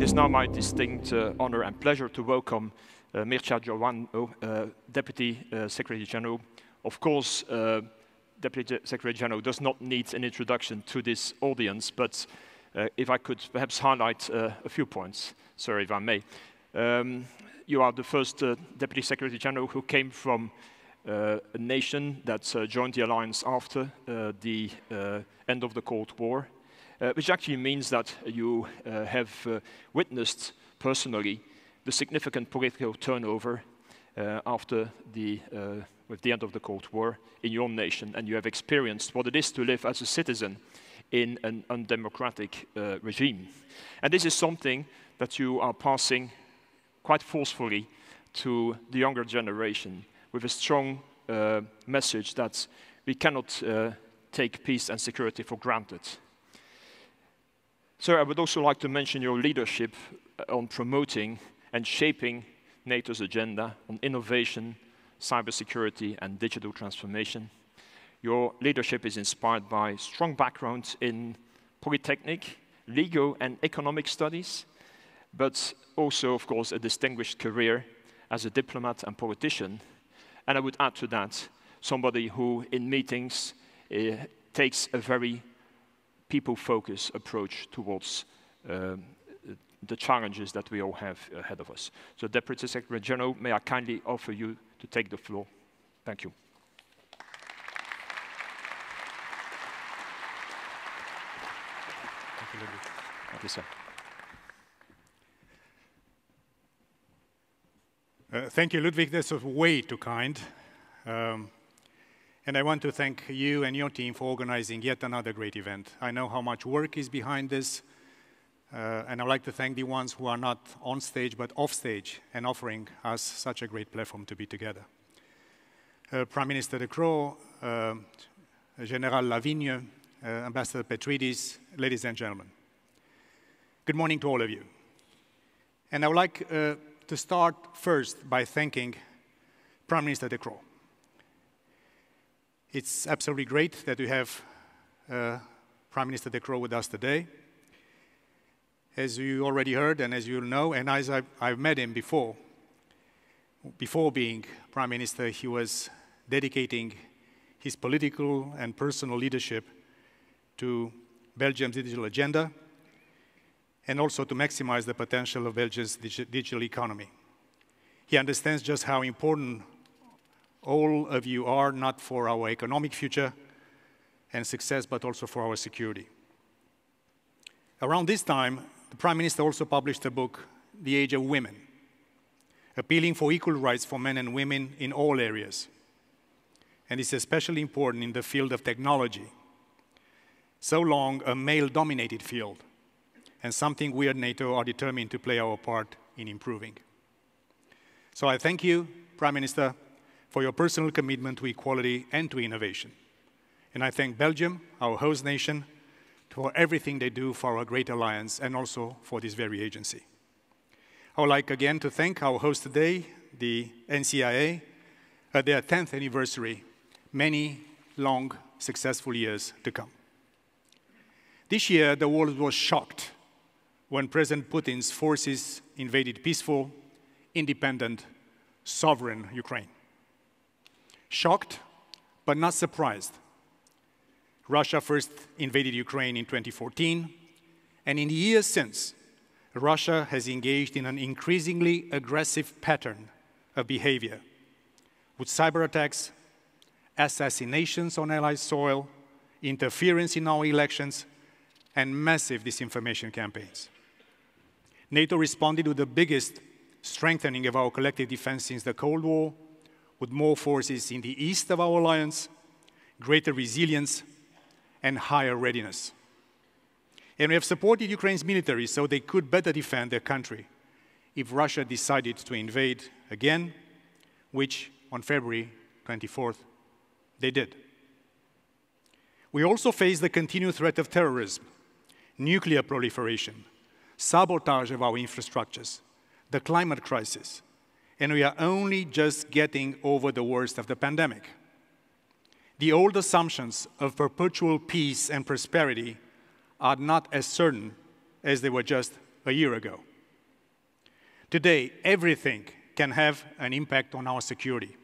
It is now my distinct honor and pleasure to welcome Mircea Geoană, Deputy Secretary General. Of course, Deputy Secretary General does not need an introduction to this audience, but if I could perhaps highlight a few points, sir, if I may. You are the first Deputy Secretary General who came from a nation that joined the alliance after the end of the Cold War, which actually means that you have witnessed personally the significant political turnover after the end of the Cold War in your nation, and you have experienced what it is to live as a citizen in an undemocratic regime. And this is something that you are passing quite forcefully to the younger generation with a strong message that we cannot take peace and security for granted. Sir, I would also like to mention your leadership on promoting and shaping NATO's agenda on innovation, cybersecurity, and digital transformation. Your leadership is inspired by strong backgrounds in polytechnic, legal and economic studies, but also, of course, a distinguished career as a diplomat and politician. And I would add to that, somebody who in meetings takes a very people-focused approach towards the challenges that we all have ahead of us. So, Deputy Secretary General, may I kindly offer you to take the floor. Thank you. Thank you, sir. Thank you, Ludwig. That's way too kind. And I want to thank you and your team for organizing yet another great event. I know how much work is behind this, and I'd like to thank the ones who are not on stage but off stage and offering us such a great platform to be together. Prime Minister De Croo, General Lavigne, Ambassador Petridis, ladies and gentlemen. Good morning to all of you. And I would like to start first by thanking Prime Minister De Croo. It's absolutely great that we have Prime Minister De Croo with us today. As you already heard and as you know, and as I've met him before being Prime Minister, he was dedicating his political and personal leadership to Belgium's digital agenda, and also to maximize the potential of Belgium's digital economy. He understands just how important all of you are, not for our economic future and success, but also for our security. Around this time, the Prime Minister also published a book, The Age of Women, appealing for equal rights for men and women in all areas. And it's especially important in the field of technology, so long a male-dominated field, and something we at NATO are determined to play our part in improving. So I thank you, Prime Minister, for your personal commitment to equality and to innovation. And I thank Belgium, our host nation, for everything they do for our great alliance and also for this very agency. I would like again to thank our host today, the NCIA, at their 10th anniversary, many long, successful years to come. This year, the world was shocked when President Putin's forces invaded peaceful, independent, sovereign Ukraine. Shocked, but not surprised. Russia first invaded Ukraine in 2014, and in the years since, Russia has engaged in an increasingly aggressive pattern of behavior, with cyber attacks, assassinations on Allied soil, interference in our elections, and massive disinformation campaigns. NATO responded with the biggest strengthening of our collective defense since the Cold War, with more forces in the east of our alliance, greater resilience, and higher readiness. And we have supported Ukraine's military so they could better defend their country if Russia decided to invade again, which on February 24th they did. We also face the continued threat of terrorism, nuclear proliferation, sabotage of our infrastructures, the climate crisis, and we are only just getting over the worst of the pandemic. The old assumptions of perpetual peace and prosperity are not as certain as they were just a year ago. Today, everything can have an impact on our security.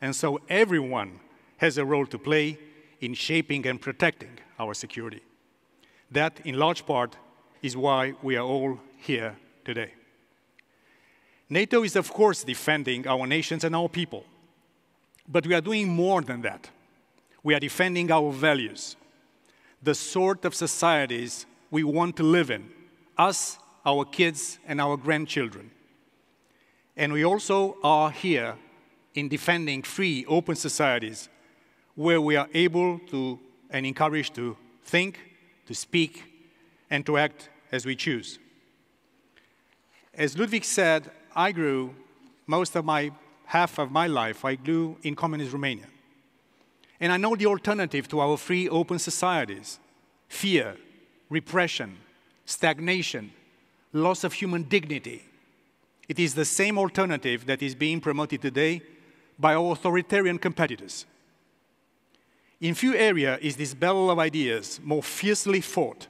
And so everyone has a role to play in shaping and protecting our security. That, in large part, is why we are all here today. NATO is, of course, defending our nations and our people. But we are doing more than that. We are defending our values, the sort of societies we want to live in, us, our kids, and our grandchildren. And we also are here in defending free, open societies where we are able to and encouraged to think, to speak, and to act as we choose. As Ludwig said, I grew most of my half of my life, I grew in communist Romania. And I know the alternative to our free, open societies: fear, repression, stagnation, loss of human dignity. It is the same alternative that is being promoted today by our authoritarian competitors. In few areas is this battle of ideas more fiercely fought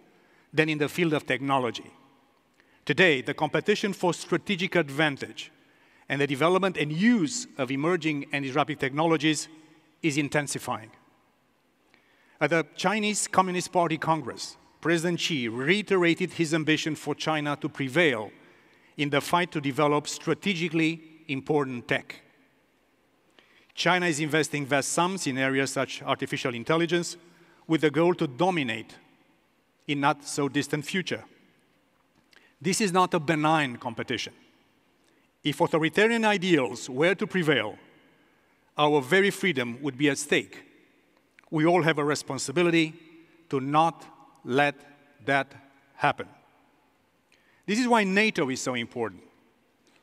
than in the field of technology. Today, the competition for strategic advantage and the development and use of emerging and disruptive technologies is intensifying. At the Chinese Communist Party Congress, President Xi reiterated his ambition for China to prevail in the fight to develop strategically important tech. China is investing vast sums in areas such as artificial intelligence with the goal to dominate in not so distant future. This is not a benign competition. If authoritarian ideals were to prevail, our very freedom would be at stake. We all have a responsibility to not let that happen. This is why NATO is so important.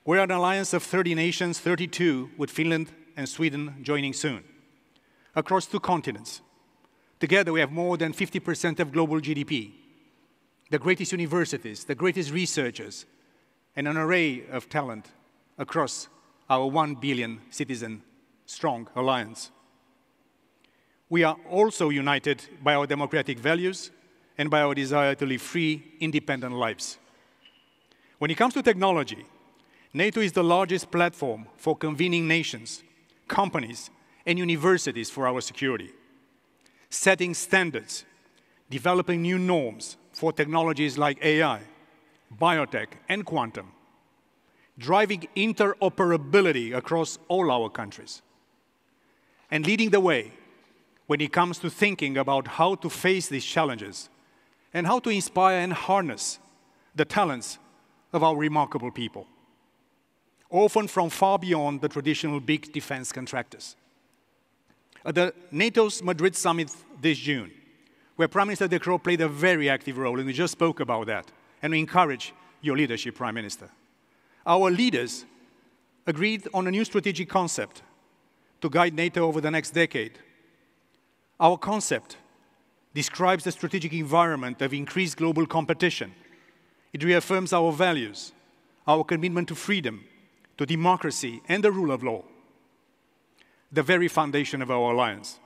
We are an alliance of 30 nations, 32 with Finland and Sweden joining soon, across two continents. Together we have more than 50% of global GDP, the greatest universities, the greatest researchers, and an array of talent across our 1 billion citizen strong alliance. We are also united by our democratic values and by our desire to live free, independent lives. When it comes to technology, NATO is the largest platform for convening nations, companies, and universities for our security, setting standards, developing new norms for technologies like AI, biotech, and quantum, driving interoperability across all our countries, and leading the way when it comes to thinking about how to face these challenges and how to inspire and harness the talents of our remarkable people, often from far beyond the traditional big defense contractors. At the NATO's Madrid summit this June, where Prime Minister De Croo played a very active role, and we just spoke about that, and we encourage your leadership, Prime Minister. Our leaders agreed on a new strategic concept to guide NATO over the next decade. Our concept describes the strategic environment of increased global competition. It reaffirms our values, our commitment to freedom, to democracy, and the rule of law, the very foundation of our alliance.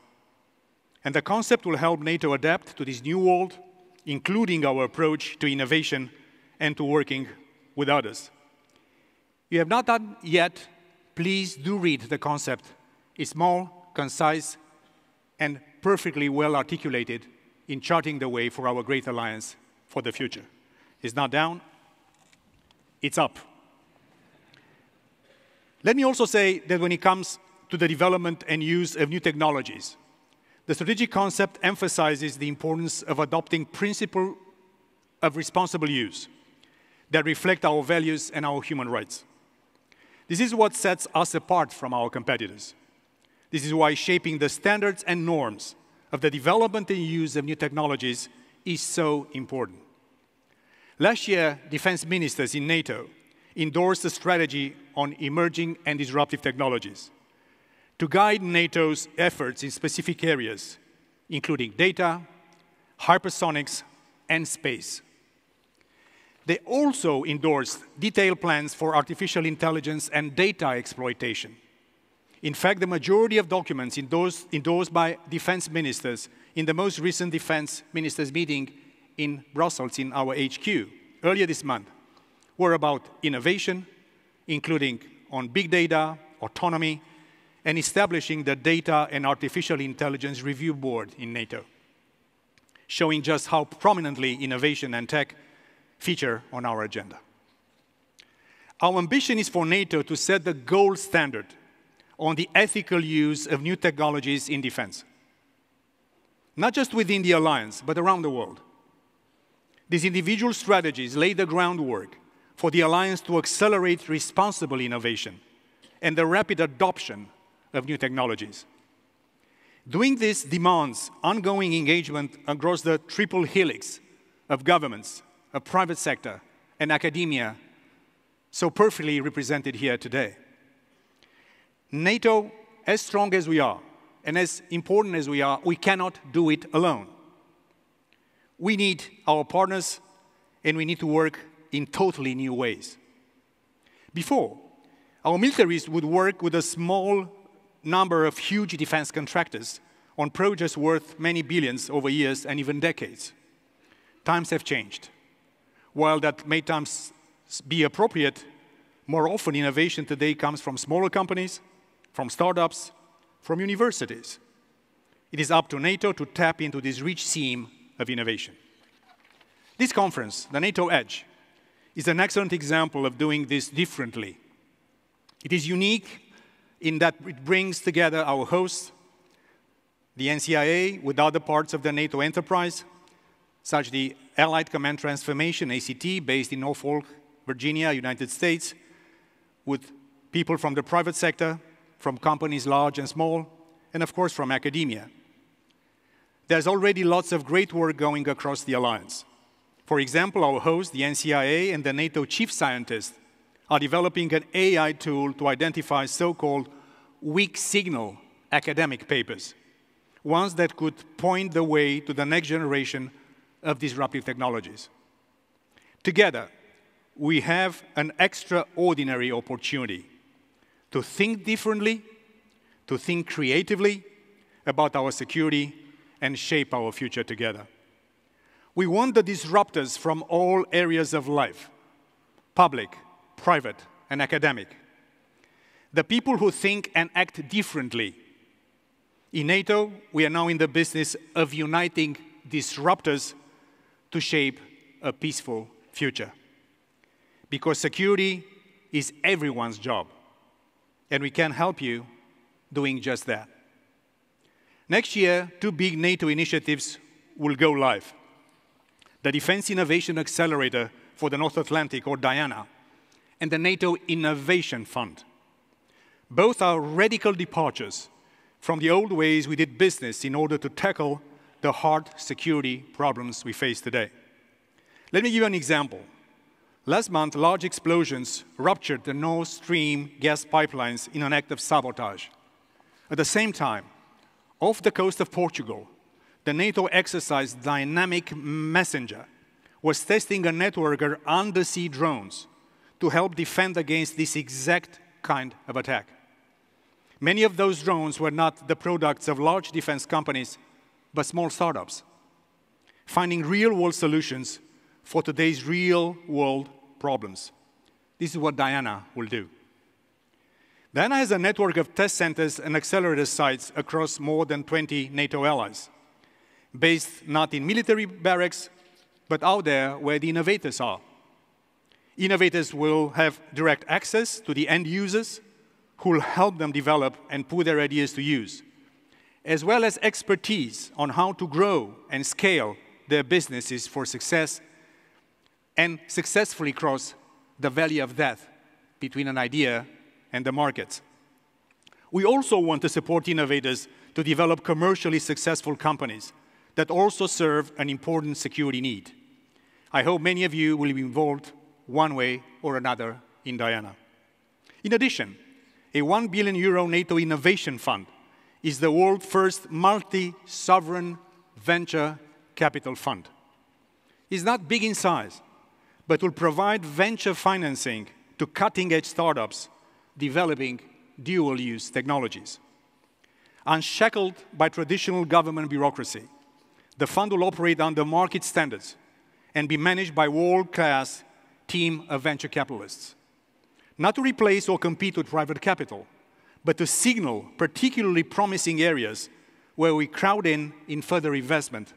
And the concept will help NATO adapt to this new world, including our approach to innovation and to working with others. You have not done yet, please do read the concept. It's small, concise, and perfectly well articulated in charting the way for our great alliance for the future. It's not down, it's up. Let me also say that when it comes to the development and use of new technologies, the strategic concept emphasizes the importance of adopting principles of responsible use that reflect our values and our human rights. This is what sets us apart from our competitors. This is why shaping the standards and norms of the development and use of new technologies is so important. Last year, defense ministers in NATO endorsed a strategy on emerging and disruptive technologies to guide NATO's efforts in specific areas, including data, hypersonics, and space. They also endorsed detailed plans for artificial intelligence and data exploitation. In fact, the majority of documents endorsed by defense ministers in the most recent defense ministers meeting in Brussels in our HQ earlier this month were about innovation, including on big data, autonomy, and establishing the Data and Artificial Intelligence Review Board in NATO, showing just how prominently innovation and tech feature on our agenda. Our ambition is for NATO to set the gold standard on the ethical use of new technologies in defense, not just within the alliance, but around the world. These individual strategies lay the groundwork for the alliance to accelerate responsible innovation and the rapid adoption of new technologies. Doing this demands ongoing engagement across the triple helix of governments, of private sector, and academia, so perfectly represented here today. NATO, as strong as we are, and as important as we are, we cannot do it alone. We need our partners, and we need to work in totally new ways. Before, our militaries would work with a small number of huge defense contractors on projects worth many billions over years and even decades. Times have changed. While that may times be appropriate, more often innovation today comes from smaller companies, from startups, from universities. It is up to NATO to tap into this rich seam of innovation. This conference, the NATO Edge, is an excellent example of doing this differently. It is unique in that it brings together our hosts, the NCIA, with other parts of the NATO enterprise, such as the Allied Command Transformation, ACT, based in Norfolk, Virginia, United States, with people from the private sector, from companies large and small, and of course from academia. There's already lots of great work going across the alliance. For example, our hosts, the NCIA, and the NATO chief scientists are developing an AI tool to identify so-called weak signal academic papers, ones that could point the way to the next generation of disruptive technologies. Together, we have an extraordinary opportunity to think differently, to think creatively about our security and shape our future together. We want the disruptors from all areas of life, public, private, and academic. The people who think and act differently. In NATO, we are now in the business of uniting disruptors to shape a peaceful future. Because security is everyone's job, and we can help you doing just that. Next year, two big NATO initiatives will go live. The Defense Innovation Accelerator for the North Atlantic, or DIANA, and the NATO Innovation Fund. Both are radical departures from the old ways we did business in order to tackle the hard security problems we face today. Let me give you an example. Last month, large explosions ruptured the Nord Stream gas pipelines in an act of sabotage. At the same time, off the coast of Portugal, the NATO exercise Dynamic Messenger was testing a network of undersea drones to help defend against this exact kind of attack. Many of those drones were not the products of large defense companies, but small startups, finding real-world solutions for today's real-world problems. This is what DIANA will do. DIANA has a network of test centers and accelerator sites across more than 20 NATO allies, based not in military barracks, but out there where the innovators are. Innovators will have direct access to the end users who will help them develop and put their ideas to use, as well as expertise on how to grow and scale their businesses for success and successfully cross the valley of death between an idea and the market. We also want to support innovators to develop commercially successful companies that also serve an important security need. I hope many of you will be involved one way or another in DIANA. In addition, a €1 billion NATO Innovation Fund is the world's first multi-sovereign venture capital fund. It's not big in size, but will provide venture financing to cutting-edge startups developing dual-use technologies. Unshackled by traditional government bureaucracy, the fund will operate under market standards and be managed by world-class team of venture capitalists. not to replace or compete with private capital, but to signal particularly promising areas where we crowd in further investment.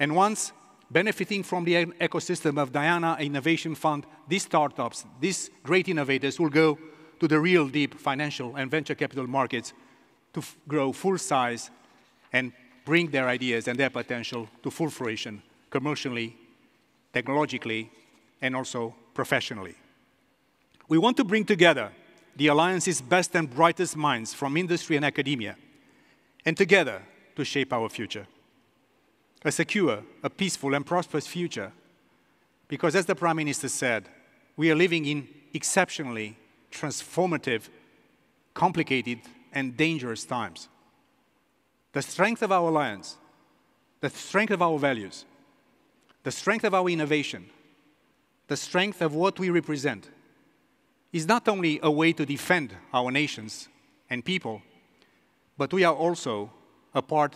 And once benefiting from the ecosystem of DIANA Innovation Fund, these startups, these great innovators will go to the real deep financial and venture capital markets to grow full size and bring their ideas and their potential to full fruition commercially, technologically, and also professionally. We want to bring together the Alliance's best and brightest minds from industry and academia, and together to shape our future. A secure, a peaceful and prosperous future, because as the Prime Minister said, we are living in exceptionally transformative, complicated and dangerous times. The strength of our alliance, the strength of our values, the strength of our innovation, the strength of what we represent, is not only a way to defend our nations and people, but we are also a part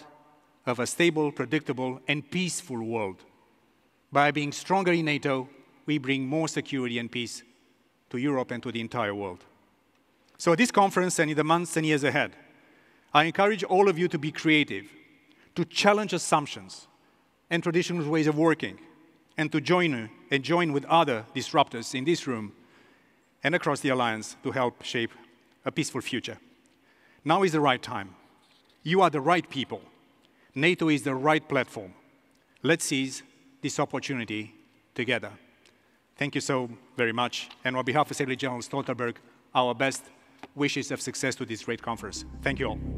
of a stable, predictable, and peaceful world. By being stronger in NATO, we bring more security and peace to Europe and to the entire world. So at this conference and in the months and years ahead, I encourage all of you to be creative, to challenge assumptions and traditional ways of working, and to join with other disruptors in this room and across the Alliance to help shape a peaceful future. Now is the right time. You are the right people. NATO is the right platform. Let's seize this opportunity together. Thank you so very much. And on behalf of Secretary General Stoltenberg, our best wishes of success to this great conference. Thank you all.